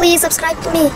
Please subscribe to me.